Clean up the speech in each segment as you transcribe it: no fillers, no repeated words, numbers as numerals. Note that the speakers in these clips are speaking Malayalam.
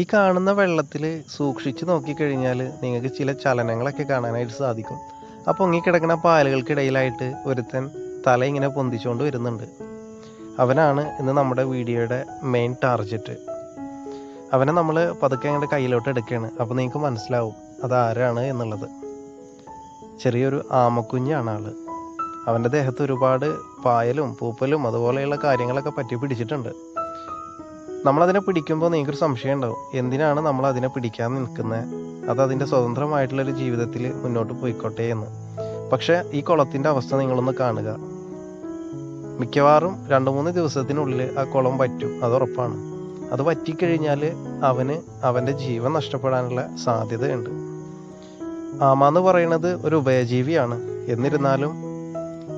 ഈ കാണുന്ന വെള്ളത്തിൽ സൂക്ഷിച്ച് നോക്കിക്കഴിഞ്ഞാൽ നിങ്ങൾക്ക് ചില ചലനങ്ങളൊക്കെ കാണാനായിട്ട് സാധിക്കും. ആ പൊങ്ങിക്കിടക്കുന്ന പാലുകൾക്കിടയിലായിട്ട് ഒരുത്തൻ തല ഇങ്ങനെ പൊന്തിച്ചുകൊണ്ട് വരുന്നുണ്ട്. അവനാണ് ഇന്ന് നമ്മുടെ വീഡിയോയുടെ മെയിൻ ടാർഗറ്റ്. അവനെ നമ്മൾ പതുക്കെ അങ്ങോട്ട് കയ്യിലോട്ട് എടുക്കുകയാണ്. അപ്പോൾ നിങ്ങൾക്ക് മനസ്സിലാവും അതാരാണ് എന്നുള്ളത്. ചെറിയൊരു ആമക്കുഞ്ഞാണ് ആൾ. അവൻ്റെ ദേഹത്ത് ഒരുപാട് പായലും പൂപ്പലും അതുപോലെയുള്ള കാര്യങ്ങളൊക്കെ പറ്റി പിടിച്ചിട്ടുണ്ട്. നമ്മളതിനെ പിടിക്കുമ്പോൾ നിങ്ങൾക്കൊരു സംശയം ഉണ്ടാവും, എന്തിനാണ് നമ്മൾ അതിനെ പിടിക്കാൻ നിൽക്കുന്നത്, അത് അതിൻ്റെ സ്വതന്ത്രമായിട്ടുള്ളൊരു ജീവിതത്തിൽ മുന്നോട്ട് പോയിക്കോട്ടെ എന്ന്. പക്ഷേ ഈ കുളത്തിൻ്റെ അവസ്ഥ നിങ്ങളൊന്ന് കാണുക. മിക്കവാറും 2-3 ദിവസത്തിനുള്ളിൽ ആ കുളം വറ്റും, അത് ഉറപ്പാണ്. അത് വറ്റിക്കഴിഞ്ഞാൽ അവന് അവൻ്റെ ജീവൻ നഷ്ടപ്പെടാനുള്ള സാധ്യതയുണ്ട്. ആമ എന്ന് പറയുന്നത് ഒരു ഉഭയജീവിയാണ്. എന്നിരുന്നാലും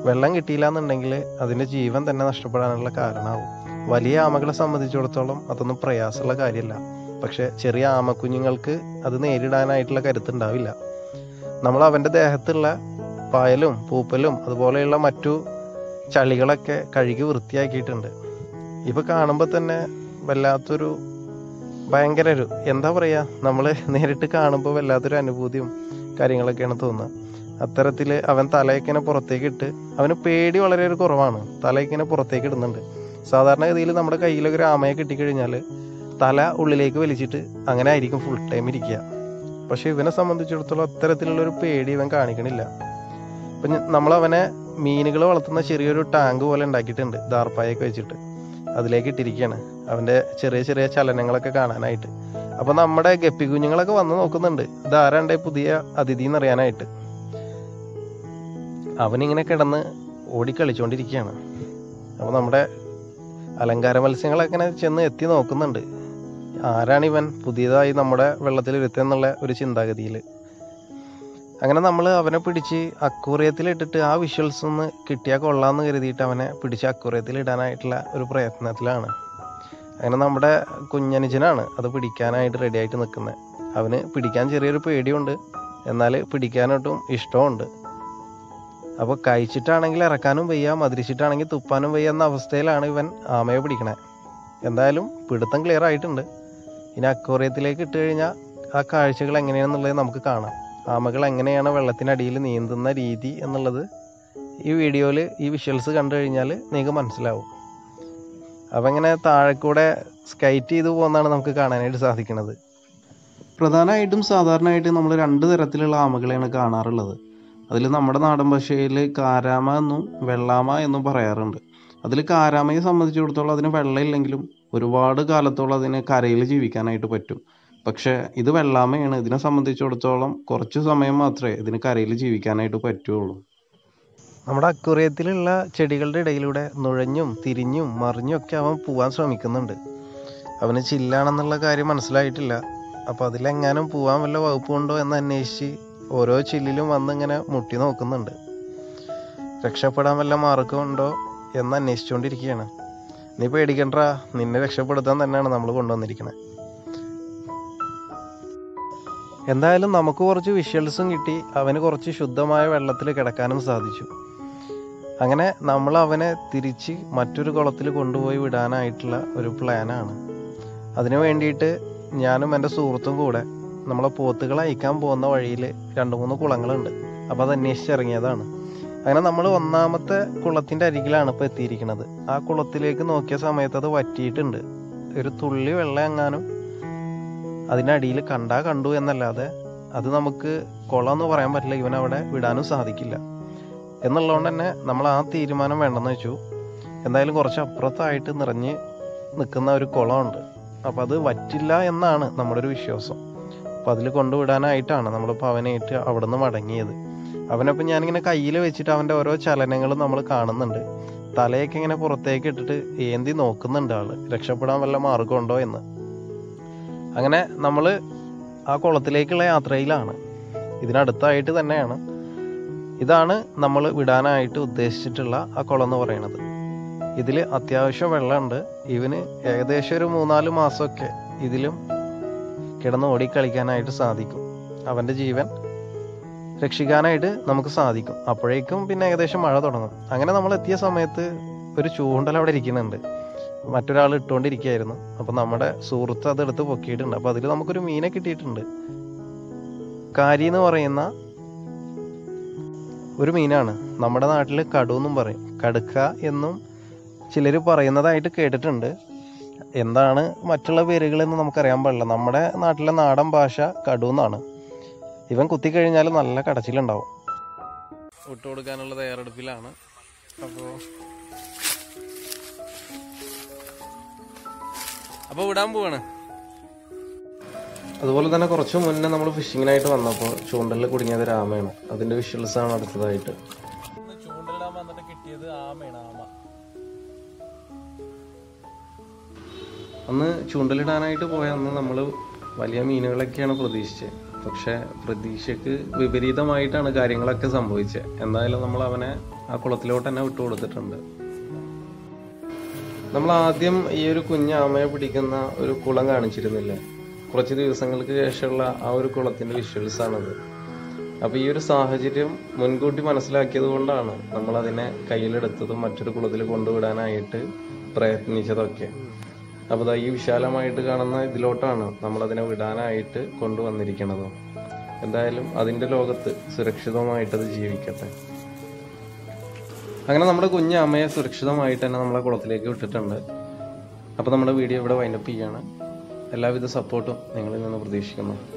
വെള്ളം കിട്ടിയില്ല എന്നുണ്ടെങ്കിൽ അതിൻ്റെ ജീവൻ തന്നെ നഷ്ടപ്പെടാനുള്ള കാരണമാവും. വലിയ ആമകളെ സംബന്ധിച്ചിടത്തോളം അതൊന്നും പ്രയാസമുള്ള കാര്യമല്ല. പക്ഷെ ചെറിയ ആമക്കുഞ്ഞുങ്ങൾക്ക് അത് നേരിടാനായിട്ടുള്ള കരുത്തുണ്ടാവില്ല. നമ്മൾ അവൻ്റെ ദേഹത്തുള്ള പായലും പൂപ്പലും അതുപോലെയുള്ള മറ്റു ചളികളൊക്കെ കഴുകി വൃത്തിയാക്കിയിട്ടുണ്ട്. ഇപ്പോൾ കാണുമ്പോൾ തന്നെ വല്ലാത്തൊരു ഭയങ്കര ഒരു എന്താ പറയുക, നമ്മൾ നേരിട്ട് കാണുമ്പോൾ വല്ലാത്തൊരു അനുഭൂതിയും കാര്യങ്ങളൊക്കെയാണ് തോന്നുന്നത്. അത്തരത്തിൽ അവൻ തലയ്ക്കിനെ പുറത്തേക്ക് ഇട്ട്, അവന് പേടി വളരെ ഒരു കുറവാണ്, തലയ്ക്കിനെ പുറത്തേക്ക് ഇടുന്നുണ്ട്. സാധാരണഗതിയിൽ നമ്മുടെ കയ്യിലൊക്കെ ഒരു ആമയെ കിട്ടിക്കഴിഞ്ഞാൽ തല ഉള്ളിലേക്ക് വലിച്ചിട്ട് അങ്ങനെ ആയിരിക്കും ഫുൾ ടൈം ഇരിക്കുക. പക്ഷേ ഇവനെ സംബന്ധിച്ചിടത്തോളം അത്തരത്തിലുള്ളൊരു പേടി ഇവൻ കാണിക്കണില്ല. ഇപ്പം നമ്മളവനെ മീനുകൾ വളർത്തുന്ന ചെറിയൊരു ടാങ്ക് പോലെ ഉണ്ടാക്കിയിട്ടുണ്ട്, ദാർപ്പായൊക്കെ വെച്ചിട്ട് അതിലേക്ക് ഇട്ടിരിക്കുകയാണ്. അവൻ്റെ ചെറിയ ചെറിയ ചലനങ്ങളൊക്കെ കാണാനായിട്ട്. അപ്പോൾ നമ്മുടെ ഗപ്പി കുഞ്ഞുങ്ങളൊക്കെ വന്ന് നോക്കുന്നുണ്ട്, ഇതാരാണ്ടേ പുതിയ അതിഥി എന്നറിയാനായിട്ട്. അവനിങ്ങനെ കിടന്ന് ഓടിക്കളിച്ചുകൊണ്ടിരിക്കുകയാണ്. അപ്പോൾ നമ്മുടെ അലങ്കാര മത്സ്യങ്ങളങ്ങനെ ചെന്ന് എത്തി നോക്കുന്നുണ്ട്, ആരാണിവൻ പുതിയതായി നമ്മുടെ വെള്ളത്തിൽ വരുത്തുന്നുള്ള ഒരു ചിന്താഗതിയിൽ. അങ്ങനെ നമ്മൾ അവനെ പിടിച്ച് അക്വറിയത്തിലിട്ടിട്ട് ആ വിഷ്വൽസ് ഒന്ന് കിട്ടിയാൽ കൊള്ളാമെന്ന് കരുതിയിട്ട് അവനെ പിടിച്ച് അക്വറിയത്തിലിടാനായിട്ടുള്ള ഒരു പ്രയത്നത്തിലാണ്. അങ്ങനെ നമ്മുടെ കുഞ്ഞനുജനാണ് അത് പിടിക്കാനായിട്ട് റെഡിയായിട്ട് നിൽക്കുന്നത്. അവന് പിടിക്കാൻ ചെറിയൊരു പേടിയുണ്ട്, എന്നാൽ പിടിക്കാനൊട്ടും ഇഷ്ടമുണ്ട്. അപ്പോൾ കഴിച്ചിട്ടാണെങ്കിൽ ഇറക്കാനും വയ്യ, മതിരിച്ചിട്ടാണെങ്കിൽ തുപ്പാനും വയ്യ എന്ന അവസ്ഥയിലാണ് ഇവൻ ആമയെ പിടിക്കണേ. എന്തായാലും പിടുത്തം ക്ലിയർ ആയിട്ടുണ്ട്. ഇനി അക്വറിയത്തിലേക്ക് ഇട്ട് കഴിഞ്ഞാൽ ആ കാഴ്ചകൾ എങ്ങനെയാണെന്നുള്ളത് നമുക്ക് കാണാം. ആമകൾ എങ്ങനെയാണ് വെള്ളത്തിനടിയിൽ നീന്തുന്ന രീതി എന്നുള്ളത് ഈ വീഡിയോയിൽ ഈ വിഷ്വൽസ് കണ്ടു കഴിഞ്ഞാൽ നിങ്ങൾക്ക് മനസ്സിലാവും. അപ്പം ഇങ്ങനെ താഴെക്കൂടെ സ്കൈറ്റ് ചെയ്തു പോകുന്നതാണ് നമുക്ക് കാണാനായിട്ട് സാധിക്കുന്നത്. പ്രധാനമായിട്ടും സാധാരണയായിട്ട് നമ്മൾ 2 തരത്തിലുള്ള ആമകളെയാണ് കാണാറുള്ളത്. അതിൽ നമ്മുടെ നാടൻ ഭാഷയിൽ കാരാമ എന്നും വെള്ളാമ എന്നും പറയാറുണ്ട്. അതിൽ കാരാമയെ സംബന്ധിച്ചിടത്തോളം അതിന് വെള്ളമില്ലെങ്കിലും ഒരുപാട് കാലത്തോളം അതിന് കരയിൽ ജീവിക്കാനായിട്ട് പറ്റും. പക്ഷേ ഇത് വെള്ളാമയാണ്, ഇതിനെ സംബന്ധിച്ചിടത്തോളം കുറച്ച് സമയം മാത്രമേ ഇതിന് കരയിൽ ജീവിക്കാനായിട്ട് പറ്റുള്ളൂ. നമ്മുടെ അക്വറിയത്തിലുള്ള ചെടികളുടെ ഇടയിലൂടെ നുഴഞ്ഞും തിരിഞ്ഞും മറിഞ്ഞും ഒക്കെ അവൻ പോകാൻ ശ്രമിക്കുന്നുണ്ട്. അവന് ചില്ലാണെന്നുള്ള കാര്യം മനസ്സിലായിട്ടില്ല. അപ്പോൾ അതിലെങ്ങാനും പോകാൻ വല്ല വകുപ്പുണ്ടോ എന്ന് അന്വേഷിച്ച് ഓരോ ചില്ലിലും വന്നിങ്ങനെ മുട്ടി നോക്കുന്നുണ്ട്. രക്ഷപ്പെടാൻ വല്ല മാർഗമുണ്ടോ എന്ന് അന്വേഷിച്ചുകൊണ്ടിരിക്കുകയാണ്. നീ പേടിക്കണ്ട, നിന്നെ രക്ഷപ്പെടുത്താൻ തന്നെയാണ് നമ്മൾ കൊണ്ടുവന്നിരിക്കുന്നത്. എന്തായാലും നമുക്ക് കുറച്ച് വിഷ്വൽസും കിട്ടി, അവന് കുറച്ച് ശുദ്ധമായ വെള്ളത്തിൽ കിടക്കാനും സാധിച്ചു. അങ്ങനെ നമ്മൾ അവനെ തിരിച്ച് മറ്റൊരു കുളത്തിൽ കൊണ്ടുപോയി വിടാനായിട്ടുള്ള ഒരു പ്ലാനാണ്. അതിനു വേണ്ടിയിട്ട് ഞാനും എൻ്റെ സുഹൃത്തും കൂടെ നമ്മളെ പോത്തുകൾ അയക്കാൻ പോകുന്ന വഴിയിൽ 2-3 കുളങ്ങളുണ്ട്. അപ്പോൾ അത് അന്വേഷിച്ചിറങ്ങിയതാണ്. അങ്ങനെ നമ്മൾ 1ാമത്തെ കുളത്തിൻ്റെ അരികിലാണ് ഇപ്പോൾ എത്തിയിരിക്കുന്നത്. ആ കുളത്തിലേക്ക് നോക്കിയ സമയത്ത് അത് വറ്റിയിട്ടുണ്ട്. ഒരു തുള്ളി വെള്ളം എങ്ങാനും അതിനടിയിൽ കണ്ടു എന്നല്ലാതെ അത് നമുക്ക് കുളമെന്ന് പറയാൻ പറ്റില്ല, ഇവനവിടെ വിടാനും സാധിക്കില്ല എന്നുള്ളതുകൊണ്ട് തന്നെ നമ്മൾ ആ തീരുമാനം വേണ്ടെന്ന് വെച്ചു. എന്തായാലും കുറച്ച് അപ്പുറത്തായിട്ട് നിറഞ്ഞ് നിൽക്കുന്ന ഒരു കുളമുണ്ട്. അപ്പോൾ അത് വറ്റില്ല എന്നാണ് നമ്മുടെ ഒരു വിശ്വാസം. അപ്പോൾ അതിൽ കൊണ്ടുവിടാനായിട്ടാണ് നമ്മളിപ്പോൾ അവനായിട്ട് അവിടെ നിന്ന് മടങ്ങിയത്. അവനപ്പോൾ ഞാനിങ്ങനെ കയ്യിൽ വെച്ചിട്ട് അവൻ്റെ ഓരോ ചലനങ്ങളും നമ്മൾ കാണുന്നുണ്ട്. തലയൊക്കെ ഇങ്ങനെ പുറത്തേക്ക് ഇട്ടിട്ട് ഏന്തി നോക്കുന്നുണ്ട് ആൾ, രക്ഷപ്പെടാൻ വല്ല മാർഗമുണ്ടോ എന്ന്. അങ്ങനെ നമ്മൾ ആ കുളത്തിലേക്കുള്ള യാത്രയിലാണ്. ഇതിനടുത്തായിട്ട് തന്നെയാണ്. ഇതാണ് നമ്മൾ വിടാനായിട്ട് ഉദ്ദേശിച്ചിട്ടുള്ള ആ കുളം എന്ന് പറയുന്നത്. ഇതിൽ അത്യാവശ്യം വെള്ളമുണ്ട്. ഇവന് ഏകദേശം ഒരു 3-4 മാസമൊക്കെ ഇതിലും കിടന്ന് ഓടിക്കളിക്കാനായിട്ട് സാധിക്കും. അവൻ്റെ ജീവൻ രക്ഷിക്കാനായിട്ട് നമുക്ക് സാധിക്കും. അപ്പോഴേക്കും പിന്നെ ഏകദേശം മഴ തുടങ്ങും. അങ്ങനെ നമ്മൾ എത്തിയ സമയത്ത് ഒരു ചൂണ്ടൽ അവിടെ ഇരിക്കുന്നുണ്ട്. മറ്റൊരാൾ ഇട്ടുകൊണ്ടിരിക്കുകയായിരുന്നു. അപ്പം നമ്മുടെ സുഹൃത്ത് അതെടുത്ത് പൊക്കിയിട്ടുണ്ട്. അപ്പം അതിൽ നമുക്കൊരു മീനെ കിട്ടിയിട്ടുണ്ട്. കാരി എന്ന് പറയുന്ന ഒരു മീനാണ്. നമ്മുടെ നാട്ടിൽ കടു എന്നും പറയും, കടുക്ക എന്നും ചിലർ പറയുന്നതായിട്ട് കേട്ടിട്ടുണ്ട്. എന്താണ് മറ്റുള്ള പേരുകളെന്ന് നമുക്കറിയാൻ പാടില്ല. നമ്മുടെ നാട്ടിലെ നാടൻ ഭാഷ കടു എന്നാണ്. ഇവൻ കുത്തിക്കഴിഞ്ഞാൽ നല്ല കടച്ചിലുണ്ടാവും. വിട്ടു കൊടുക്കാനുള്ള തയ്യാറെടുപ്പിലാണ്. അപ്പോൾ വിടാൻ പോവാണ്. അതുപോലെ തന്നെ കുറച്ച് മുന്നേ നമ്മൾ ഫിഷിങ്ങിനായിട്ട് വന്നപ്പോൾ ചൂണ്ടലിൽ കുടുങ്ങിയത് ആമയാണ്. അതിൻ്റെ വിഷ്വൽസ് ആണ് അടുത്തതായിട്ട്. ചൂണ്ടലിടാൻ വന്നിട്ട് കിട്ടിയത് ആമയാണ്. ആമ അന്ന് ചൂണ്ടലിടാനായിട്ട് പോയ അന്ന് നമ്മൾ വലിയ മീനുകളൊക്കെയാണ് പ്രതീക്ഷിച്ചത്. പക്ഷേ പ്രതീക്ഷയ്ക്ക് വിപരീതമായിട്ടാണ് കാര്യങ്ങളൊക്കെ സംഭവിച്ചത്. എന്തായാലും നമ്മൾ അവനെ ആ കുളത്തിലോട്ട് തന്നെ വിട്ടുകൊടുത്തിട്ടുണ്ട്. നമ്മൾ ആദ്യം ഈ ഒരു കുഞ്ഞ് ആമയെ പിടിക്കുന്ന ഒരു കുളം കാണിച്ചിരുന്നില്ലേ? കുറച്ച് ദിവസങ്ങൾക്ക് ശേഷമുള്ള ആ ഒരു കുളത്തിൻ്റെ വിഷ്വൽസാണത്. അപ്പോൾ ഈ ഒരു സാഹചര്യം മുൻകൂട്ടി മനസ്സിലാക്കിയത് കൊണ്ടാണ് നമ്മളതിനെ കയ്യിലെടുത്തതും മറ്റൊരു കുളത്തിൽ കൊണ്ടുവിടാനായിട്ട് പ്രയത്നിച്ചതൊക്കെ. അപ്പോൾ ഈ വിശാലമായിട്ട് കാണുന്ന ഇതിലോട്ടാണ് നമ്മളതിനെ വിടാനായിട്ട് കൊണ്ടുവന്നിരിക്കുന്നത്. എന്തായാലും അതിൻ്റെ ലോകത്ത് സുരക്ഷിതമായിട്ടത് ജീവിക്കട്ടെ. അങ്ങനെ നമ്മുടെ കുഞ്ഞ് അമ്മയെ സുരക്ഷിതമായിട്ട് തന്നെ നമ്മളെ കുളത്തിലേക്ക് വിട്ടിട്ടുണ്ട്. അപ്പോൾ നമ്മുടെ വീഡിയോ ഇവിടെ വൈൻഡപ്പ് ചെയ്യാണ്. എല്ലാവിധ സപ്പോർട്ടും നിങ്ങളിൽ നിന്ന് പ്രതീക്ഷിക്കുന്നു.